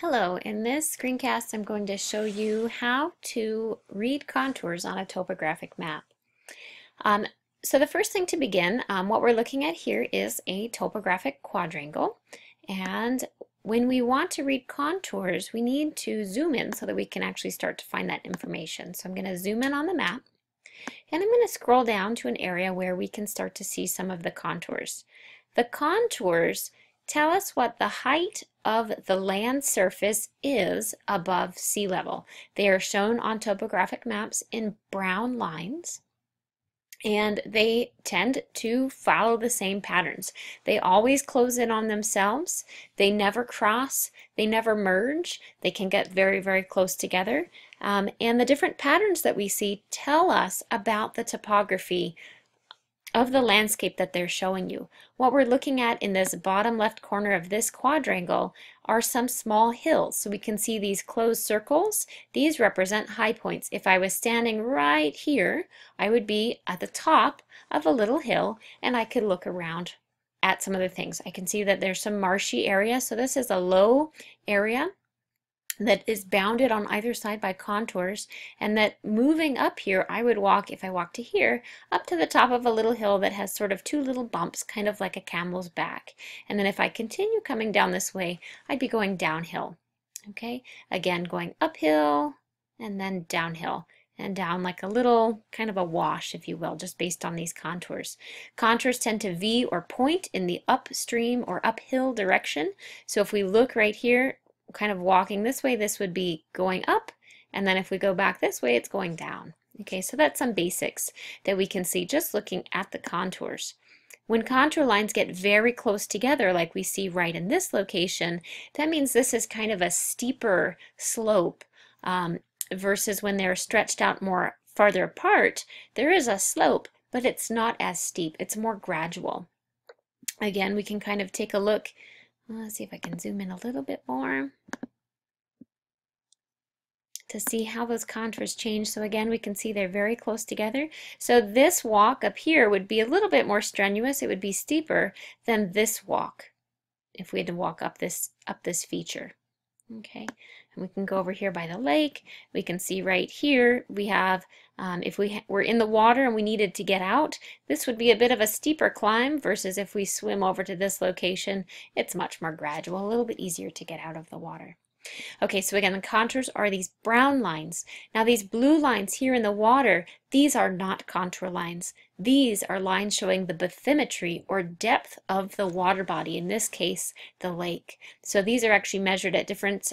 Hello, in this screencast I'm going to show you how to read contours on a topographic map. So the first thing to begin, what we're looking at here is a topographic quadrangle, and when we want to read contours we need to zoom in so that we can actually start to find that information. So I'm going to zoom in on the map and I'm going to scroll down to an area where we can start to see some of the contours. The contours tell us what the height of the land surface is above sea level. They are shown on topographic maps in brown lines, and they tend to follow the same patterns. They always close in on themselves. They never cross. They never merge. They can get very, very close together. And the different patterns that we see tell us about the topography of the landscape that they're showing you. What we're looking at in this bottom left corner of this quadrangle are some small hills. So we can see these closed circles. These represent high points. If I was standing right here, I would be at the top of a little hill and I could look around at some of the things. I can see that there's some marshy area. So this is a low area that is bounded on either side by contours, and that moving up here I would walk, if I walk to here, up to the top of a little hill that has sort of two little bumps, kind of like a camel's back. And then if I continue coming down this way, I'd be going downhill. Okay, again going uphill and then downhill and down like a little kind of a wash, if you will, just based on these contours. Contours tend to V or point in the upstream or uphill direction. So if we look right here, kind of walking this way, this would be going up, and then if we go back this way, it's going down. Okay, so that's some basics that we can see just looking at the contours. When contour lines get very close together, like we see right in this location, that means this is kind of a steeper slope versus when they're stretched out more farther apart. There is a slope, but it's not as steep. It's more gradual. Again, we can kind of take a look. Let's see if I can zoom in a little bit more to see how those contours change. So again, we can see they're very close together. So this walk up here would be a little bit more strenuous. It would be steeper than this walk if we had to walk up this feature. Okay, and we can go over here by the lake. We can see right here we have, if we were in the water and we needed to get out, this would be a bit of a steeper climb versus if we swim over to this location. It's much more gradual, a little bit easier to get out of the water. Okay, so again, the contours are these brown lines. Now these blue lines here in the water, these are not contour lines. These are lines showing the bathymetry or depth of the water body, in this case, the lake. So these are actually measured at different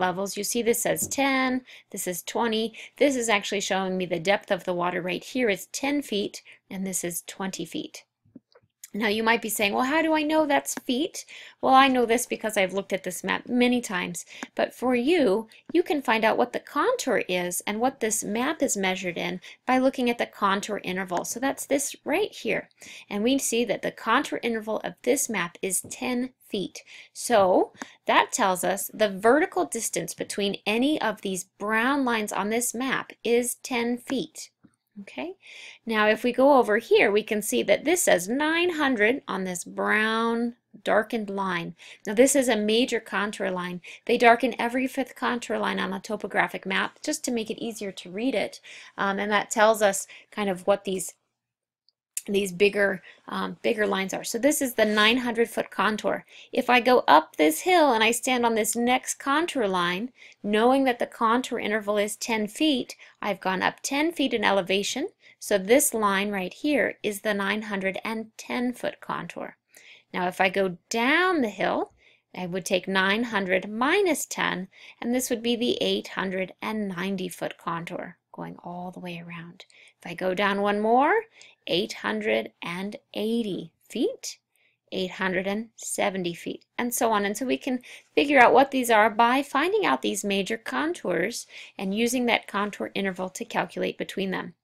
levels. You see this says 10, this is 20. This is actually showing me the depth of the water right here is 10 feet, and this is 20 feet. Now you might be saying, well, how do I know that's feet? Well, I know this because I've looked at this map many times, but for you, you can find out what the contour is and what this map is measured in by looking at the contour interval. So that's this right here, and we see that the contour interval of this map is 10 feet. So that tells us the vertical distance between any of these brown lines on this map is 10 feet. Okay, now if we go over here, we can see that this says 900 on this brown darkened line. Now this is a major contour line. They darken every fifth contour line on a topographic map just to make it easier to read it. And that tells us kind of what these bigger lines are. So this is the 900-foot contour. If I go up this hill and I stand on this next contour line, knowing that the contour interval is 10 feet, I've gone up 10 feet in elevation. So this line right here is the 910-foot contour. Now if I go down the hill, I would take 900 minus 10, and this would be the 890-foot contour, going all the way around. If I go down one more, 880 feet, 870 feet, and so on. And so we can figure out what these are by finding out these major contours and using that contour interval to calculate between them.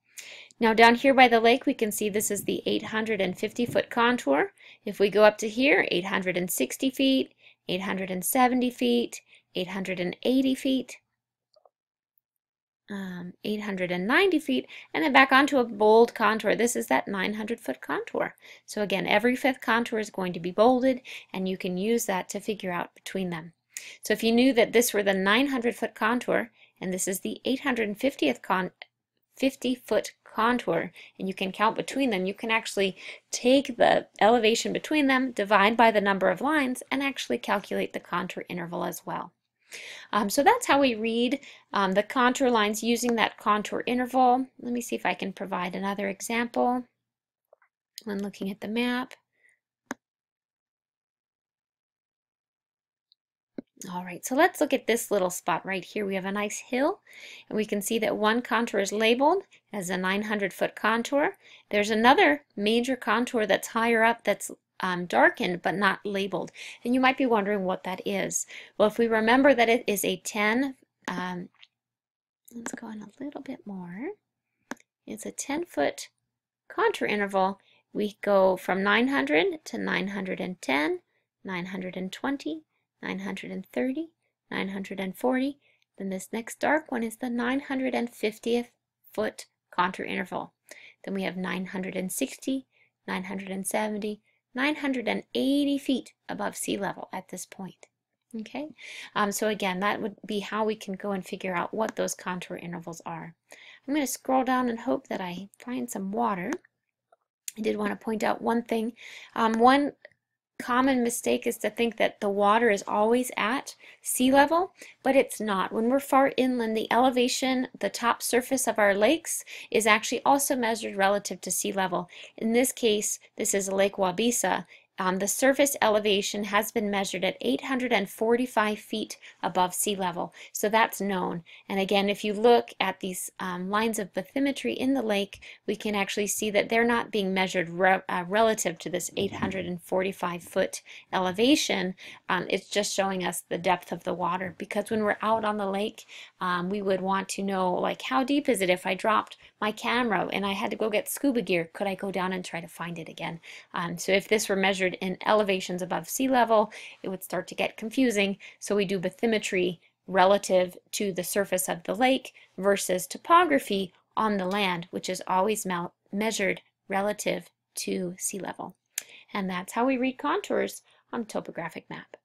Now down here by the lake, we can see this is the 850-foot contour. If we go up to here, 860 feet, 870 feet, 880 feet, 890 feet, and then back onto a bold contour. This is that 900-foot contour. So again, every fifth contour is going to be bolded, and you can use that to figure out between them. So if you knew that this were the 900-foot contour and this is the 850-foot contour, and you can count between them, you can actually take the elevation between them, divide by the number of lines, and actually calculate the contour interval as well. So that's how we read the contour lines using that contour interval. Let me see if I can provide another example when looking at the map. All right, so let's look at this little spot right here. We have a nice hill, and we can see that one contour is labeled as a 900-foot contour. There's another major contour that's higher up that's darkened but not labeled. And you might be wondering what that is. Well, if we remember that it is a let's go on a little bit more. It's a 10-foot contour interval. We go from 900 to 910, 920, 930, 940, then this next dark one is the 950th foot contour interval. Then we have 960, 970, 980 feet above sea level at this point. Okay, so again, that would be how we can go and figure out what those contour intervals are. I'm going to scroll down and hope that I find some water. I did want to point out one thing. One common mistake is to think that the water is always at sea level, but it's not. When we're far inland, the elevation, the top surface of our lakes, is actually also measured relative to sea level. In this case, this is Lake Waubisa. The surface elevation has been measured at 845 feet above sea level, so that's known. And again, if you look at these lines of bathymetry in the lake, we can actually see that they're not being measured relative to this 845-foot elevation. It's just showing us the depth of the water, because when we're out on the lake, we would want to know, like, how deep is it? If I dropped my camera and I had to go get scuba gear, could I go down and try to find it again? So if this were measured in elevations above sea level, it would start to get confusing. So we do bathymetry relative to the surface of the lake versus topography on the land, which is always measured relative to sea level. And that's how we read contours on a topographic map.